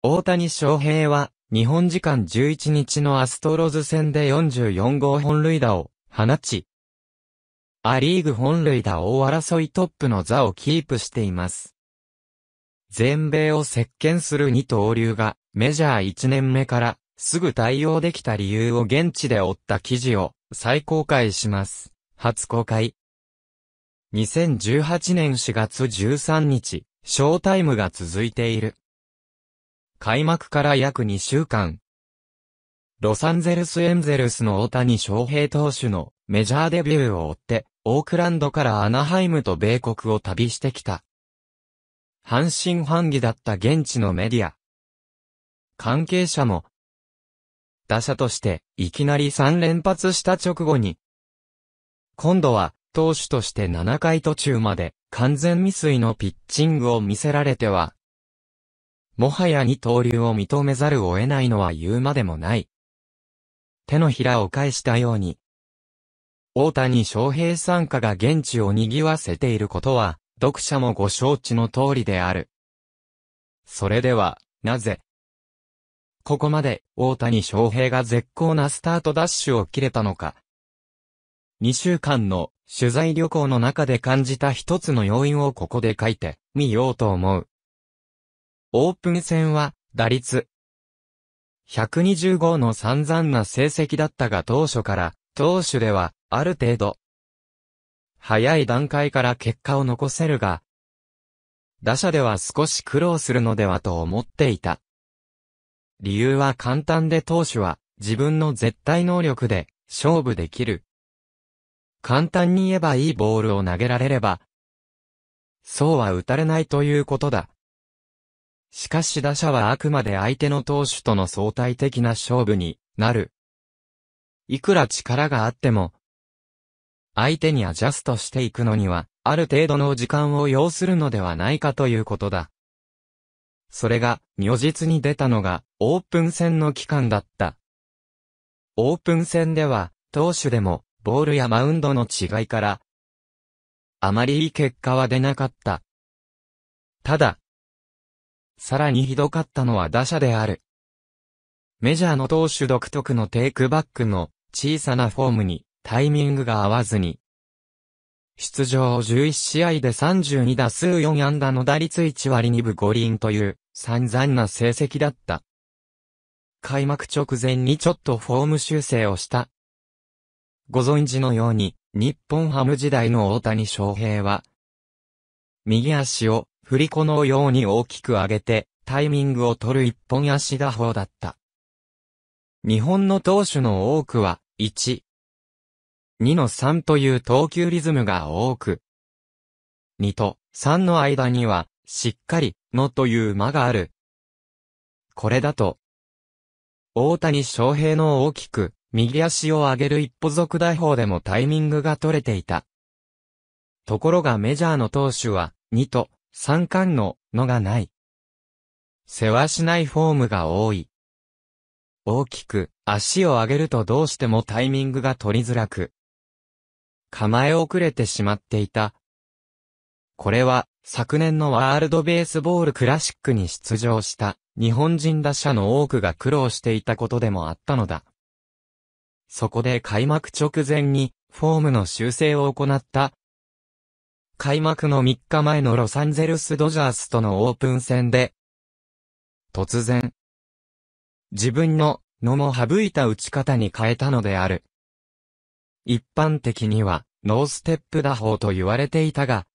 大谷翔平は、日本時間11日のアストロズ戦で44号本塁打を放ち、ア・リーグ本塁打王争いトップの座をキープしています。全米を席巻する二刀流が、メジャー1年目からすぐ対応できた理由を現地で追った記事を再公開します。初公開。2018年4月13日、ショータイムが続いている。開幕から約2週間。ロサンゼルスエンゼルスの大谷翔平投手のメジャーデビューを追って、オークランドからアナハイムと米国を旅してきた。半信半疑だった現地のメディア。関係者も、打者としていきなり3連発した直後に、今度は投手として7回途中まで完全未遂のピッチングを見せられては、もはや二刀流を認めざるを得ないのは言うまでもない。手のひらを返したように、大谷翔平参加が現地を賑わせていることは、読者もご承知の通りである。それでは、なぜ、ここまで大谷翔平が絶好なスタートダッシュを切れたのか。2週間の取材旅行の中で感じた一つの要因をここで書いてみようと思う。オープン戦は、打率.125の散々な成績だったが当初から、投手では、ある程度、早い段階から結果を残せるが、打者では少し苦労するのではと思っていた。理由は簡単で投手は、自分の絶対能力で、勝負できる。簡単に言えばいいボールを投げられれば、そうは打たれないということだ。しかし打者はあくまで相手の投手との相対的な勝負になる。いくら力があっても、相手にアジャストしていくのには、ある程度の時間を要するのではないかということだ。それが、如実に出たのが、オープン戦の期間だった。オープン戦では、投手でも、ボールやマウンドの違いから、あまりいい結果は出なかった。ただ、さらにひどかったのは打者である。メジャーの投手独特のテイクバックの小さなフォームにタイミングが合わずに。出場11試合で32打数4安打の打率1割2分5厘という散々な成績だった。開幕直前にちょっとフォーム修正をした。ご存知のように日本ハム時代の大谷翔平は、右足を振り子のように大きく上げて、タイミングを取る一本足打法だった。日本の投手の多くは、1、2の3という投球リズムが多く、2と3の間には、しっかり、のという間がある。これだと、大谷翔平の大きく、右足を上げる一歩続打法でもタイミングが取れていた。ところがメジャーの投手は、2と、三冠の、のがない。せわしないフォームが多い。大きく、足を上げるとどうしてもタイミングが取りづらく、構え遅れてしまっていた。これは、昨年のワールドベースボールクラシックに出場した、日本人打者の多くが苦労していたことでもあったのだ。そこで開幕直前に、フォームの修正を行った。開幕の3日前のロサンゼルスドジャースとのオープン戦で、突然、自分の野も省いた打ち方に変えたのである。一般的にはノーステップ打法と言われていたが、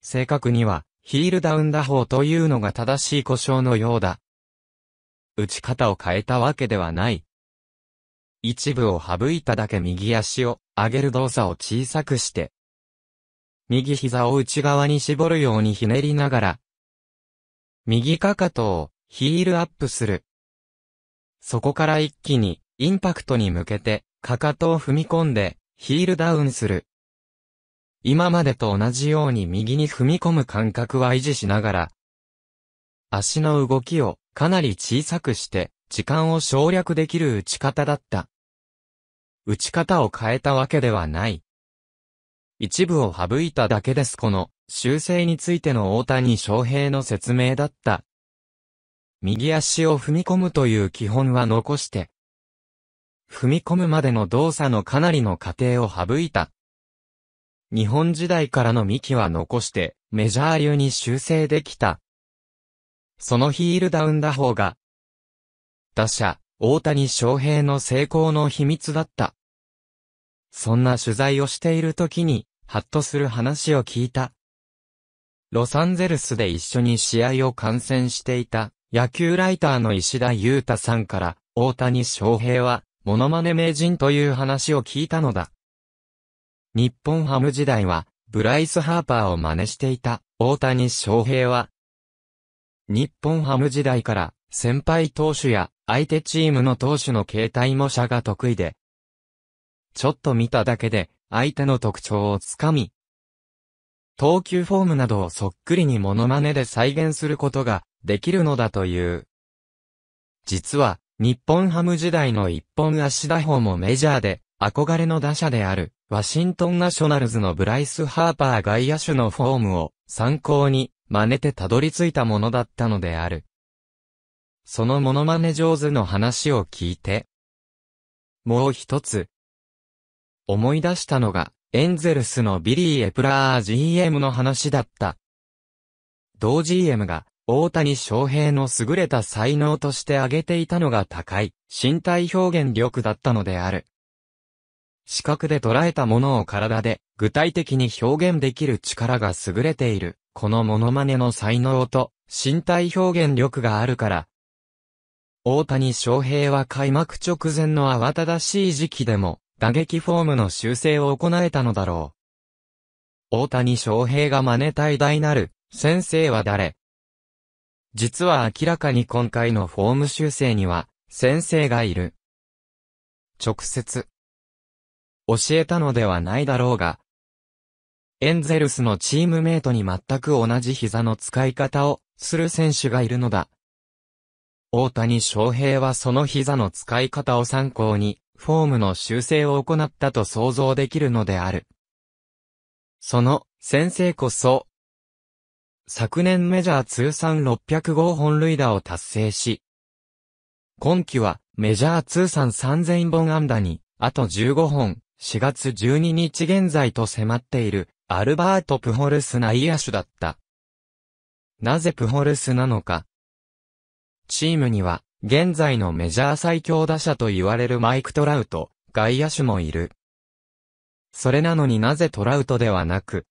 正確にはヒールダウン打法というのが正しい呼称のようだ。打ち方を変えたわけではない。一部を省いただけ右足を上げる動作を小さくして、右膝を内側に絞るようにひねりながら、右かかとをヒールアップする。そこから一気にインパクトに向けてかかとを踏み込んでヒールダウンする。今までと同じように右に踏み込む感覚は維持しながら、足の動きをかなり小さくして時間を省略できる打ち方だった。打ち方を変えたわけではない。一部を省いただけです。この修正についての大谷翔平の説明だった。右足を踏み込むという基本は残して、踏み込むまでの動作のかなりの過程を省いた。日本時代からの幹は残して、メジャー流に修正できた。そのヒールダウン打法が、打者、大谷翔平の成功の秘密だった。そんな取材をしている時に、ハッとする話を聞いた。ロサンゼルスで一緒に試合を観戦していた、野球ライターの石田裕太さんから、大谷翔平は、モノマネ名人という話を聞いたのだ。日本ハム時代は、ブライス・ハーパーを真似していた、大谷翔平は、日本ハム時代から、先輩投手や、相手チームの投手の形態模写が得意で、ちょっと見ただけで、相手の特徴をつかみ、投球フォームなどをそっくりにモノマネで再現することができるのだという。実は、日本ハム時代の一本足打法もメジャーで憧れの打者であるワシントンナショナルズのブライス・ハーパー外野手のフォームを参考に真似てたどり着いたものだったのである。そのモノマネ上手の話を聞いて、もう一つ思い出したのがエンゼルスのビリー・エプラー GM の話だった。同 GM が大谷翔平の優れた才能として挙げていたのが高い身体表現力だったのである。視覚で捉えたものを体で具体的に表現できる力が優れている。このモノマネの才能と身体表現力があるから。大谷翔平は開幕直前の慌ただしい時期でも打撃フォームの修正を行えたのだろう。大谷翔平が真似た偉大なる先生は誰？実は明らかに今回のフォーム修正には先生がいる。直接教えたのではないだろうが、エンゼルスのチームメイトに全く同じ膝の使い方をする選手がいるのだ。大谷翔平はその膝の使い方を参考にフォームの修正を行ったと想像できるのである。その先生こそ、昨年メジャー通算605本塁打を達成し、今季はメジャー通算3000本安打に、あと15本、4月12日現在と迫っている、アルバート・プホルス内野手だった。なぜプホルスなのか。チームには、現在のメジャー最強打者と言われるマイク・トラウト、外野手もいる。それなのになぜトラウトではなく、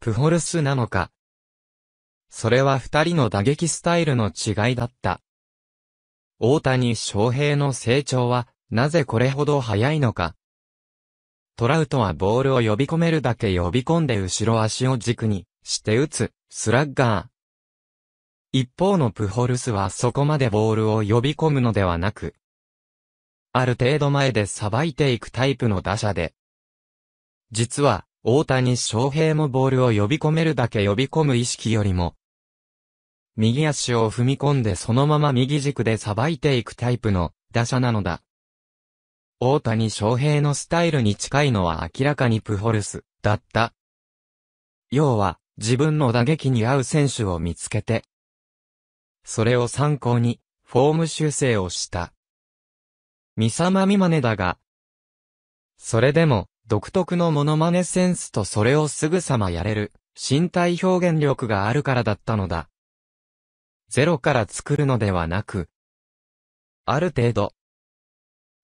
プホルスなのか。それは二人の打撃スタイルの違いだった。大谷翔平の成長は、なぜこれほど早いのか。トラウトはボールを呼び込めるだけ呼び込んで後ろ足を軸にして打つ、スラッガー。一方のプホルスはそこまでボールを呼び込むのではなく、ある程度前でさばいていくタイプの打者で。実は、大谷翔平もボールを呼び込めるだけ呼び込む意識よりも、右足を踏み込んでそのまま右軸でさばいていくタイプの打者なのだ。大谷翔平のスタイルに近いのは明らかにプホルスだった。要は自分の打撃に合う選手を見つけて、それを参考にフォーム修正をした。見様見真似だが、それでも独特のモノマネセンスとそれをすぐさまやれる身体表現力があるからだったのだ。ゼロから作るのではなく、ある程度、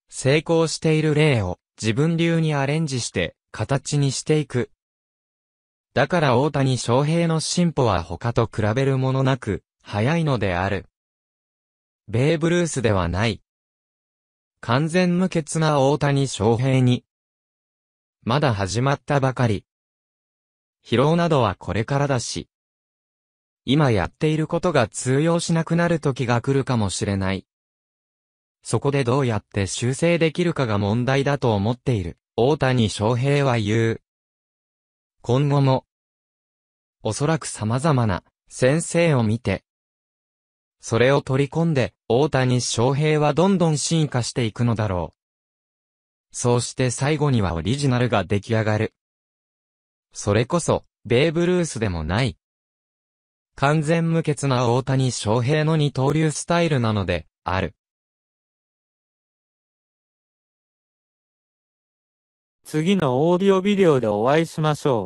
成功している例を自分流にアレンジして形にしていく。だから大谷翔平の進歩は他と比べるものなく早いのである。ベーブ・ルースではない。完全無欠な大谷翔平に。まだ始まったばかり。疲労などはこれからだし。今やっていることが通用しなくなる時が来るかもしれない。そこでどうやって修正できるかが問題だと思っている、大谷翔平は言う。今後も、おそらく様々な先生を見て、それを取り込んで大谷翔平はどんどん進化していくのだろう。そうして最後にはオリジナルが出来上がる。それこそ、ベーブ・ルースでもない。完全無欠な大谷翔平の二刀流スタイルなので、ある。次のオーディオビデオでお会いしましょう。